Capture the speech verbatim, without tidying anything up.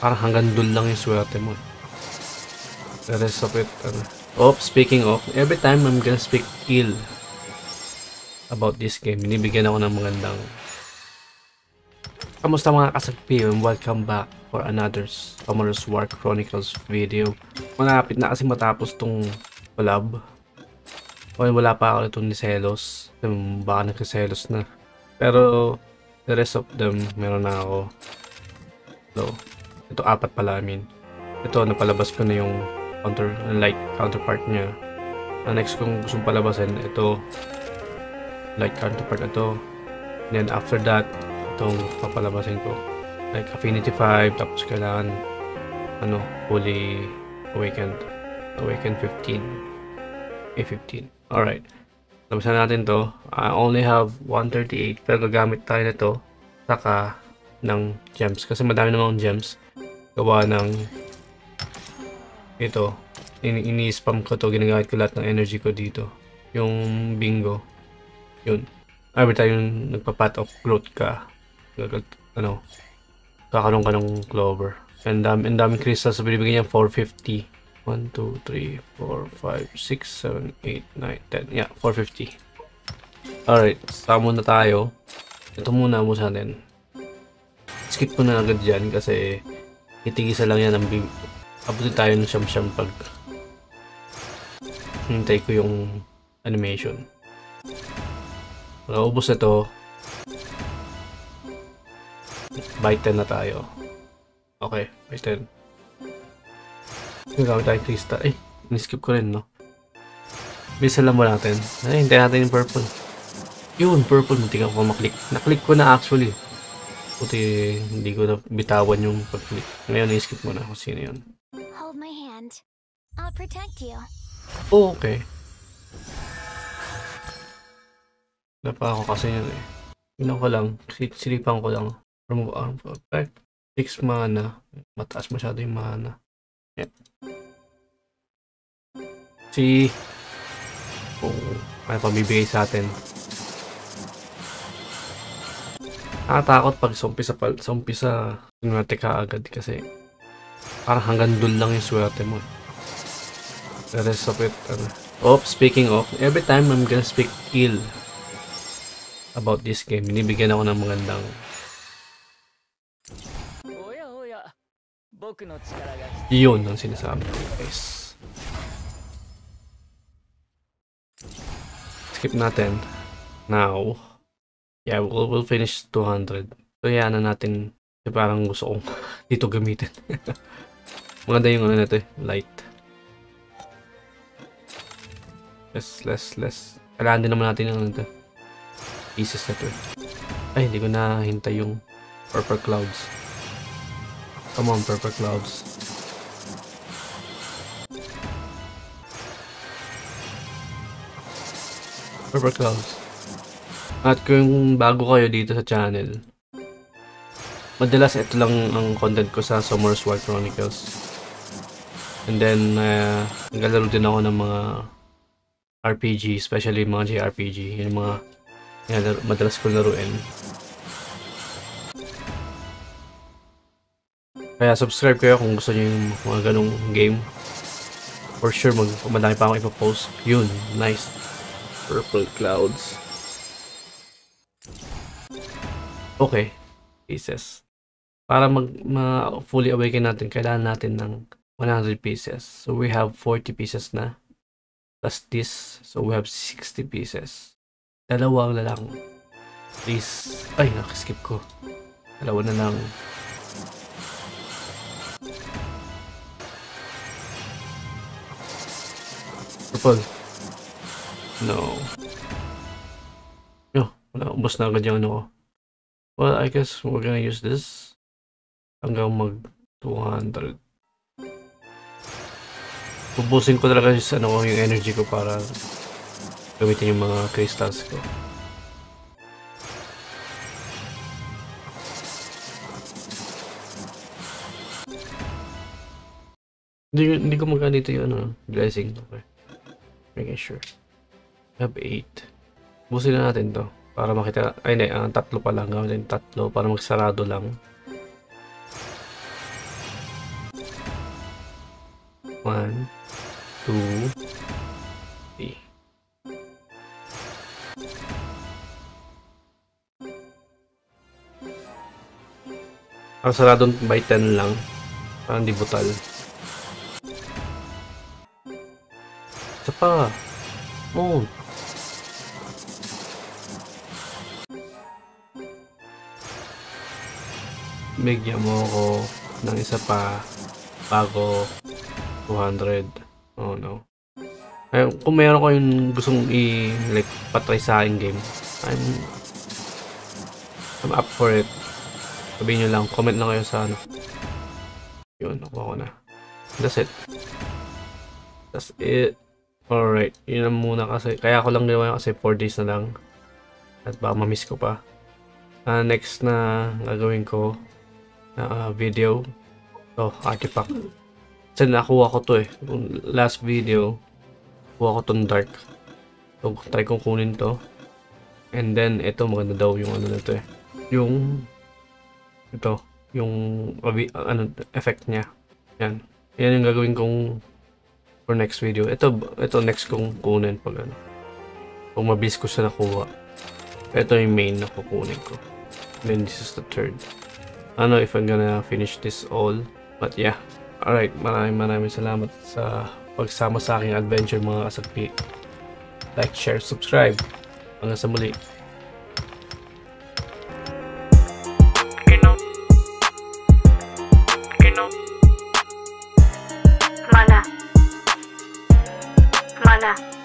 parang hanggang dun lang yung swerte mo. The rest of it, ano. Oh, speaking of, every time I'm gonna speak ill about this game, binibigyan ako ng magandang kamusta mga kasagpi, and welcome back for another Summoners War Chronicles video. Malapit na kasi matapos tong collab. O wala pa ako itong ni Celos. Baka nagkiselos na. Pero the rest of them, meron na ako. So, ito apat pala, I mean. Ito, napalabas ko na yung counter, light counterpart niya. Ang next kong gusto palabasin, ito. Light counterpart ito. Then after that, itong papalabasin ko like Affinity five, tapos kailangan ano, fully awakened awakened fifteen A fifteen. Alright, labasan natin to. I only have one thirty-eight pero gagamit tayo na to saka ng gems kasi madami namang gems gawa ng ito. Ini-spam ko to, ginagamit ko lahat ng energy ko dito yung bingo yun. Every time yung nagpa-pat of growth ka ano, kakaroon ka ng clover. And dami, and daming crystals. So, binibigyan niya four fifty. one, two, three, four, five, six, seven, eight, nine, ten. Yeah, four fifty. Alright, summon na tayo. Ito muna mo sa atin. Skip ko na agad dyan kasi itigisa lang yan ang big. Abutin tayo ng siyam-siyam pag hintay ko yung animation. Nakaubos na to. By ten na tayo. Okay, by ten. Nagamit tayo crystal. Eh, niskip ko rin, no? Bisa lang mo natin. Ay, hintayin natin yung purple. Yun, purple. Munti ko maklik. Naklik ko na actually. Puti, hindi ko na bitawan yung pag-click. Ngayon, niskip mo na kung sino yun. Hold my hand. I'll protect you. Oh, okay. Wala pa ako kasi yun eh. Ilan ko lang. Silipan ko lang. Remove arm for effect. six mana. Mataas masyado yung mana. Yan. Si... Oh, may pamibigay sa atin. Nakatakot pag sumpi sa... Sumpi sa... Sinwerte ka agad kasi... Parang hanggang dun lang yung swerte mo. The rest of it, ano. Oh, speaking of, every time I'm gonna speak ill about this game, binibigyan ako ng magandang yun ang sinasabi ko, guys. Skip natin. Now, yeah, we'll, we'll finish two hundred. So, yan na natin. Kasi parang gusto kong dito gamitin. Maganda yung ano nito eh, light. Less, less, less. Kailangan din naman natin yung ano nito. Pieces na to eh. Ay, hindi ko nahintay yung purple clouds. Come on, purple clouds. Purple clouds. At kung bago kayo dito sa channel, madalas ito lang ang content ko sa Summoners War Chronicles. And then, uh, naglalaro din ako ng mga R P G, especially mga J R P G. Yung mga yung madalas ko laruin. Kaya subscribe kayo kung gusto niyo yung mga ganong game. For sure, mag madami pa akong ipopost. Yun, nice. Purple clouds. Okay. Pieces. Para mag ma fully awaken natin, kailangan natin ng one hundred pieces. So we have forty pieces na. Plus this. So we have sixty pieces. Dalawa na lang. Please. Ay, nakaskip ko. Dalawa na lang. Purple. No. No, wala, ubos na agad yung ano ko. Well, I guess we're gonna use this hanggang mag two hundred. Ubusin ko talaga yung, ano, yung energy ko para gamitin yung mga crystals ko. Hindi, hindi ko maganda dito yung ano, blessing. Okay. Making sure. We have eight. Busin na natin to. Para makita. Ay, hindi. Uh, tatlo pa lang. Gawin natin tatlo. Para magsarado lang. One, two, three. Ang sarado by ten lang. Parang di butal. Isa pa. Oh. Bigyan mo ako ng isa pa bago two hundred. Oh no. Ay, kung mayroon ko yung gustong i like patry sa aking game, I'm I'm up for it. Sabihin nyo lang, comment lang kayo sa ano. Yun, nakuha ko na. That's it. That's it. Alright, yun lang muna kasi. Kaya ako lang ginawa kasi four days na lang. At baka mamiss ko pa. Uh, next na gagawin ko na uh, video. Oh, artifact. Kasi nakuha ko to eh. Last video, kuha ko tong dark. So, try kong kunin to. And then, ito maganda daw yung ano na to eh. Yung... ito, yung ano, effect niya. Yan. Yan yung gagawin kong for next video. Ito, ito next kong kunin pag ano. Kung mabilis ko siya nakuha. Ito yung main na kukunin ko. And then this is the third. I don't know if I'm gonna finish this all. But yeah. Alright, maraming maraming salamat sa pagsama sa aking adventure mga kasagpi. Like, share, subscribe. Hanggang sa muli. Mana. Mana.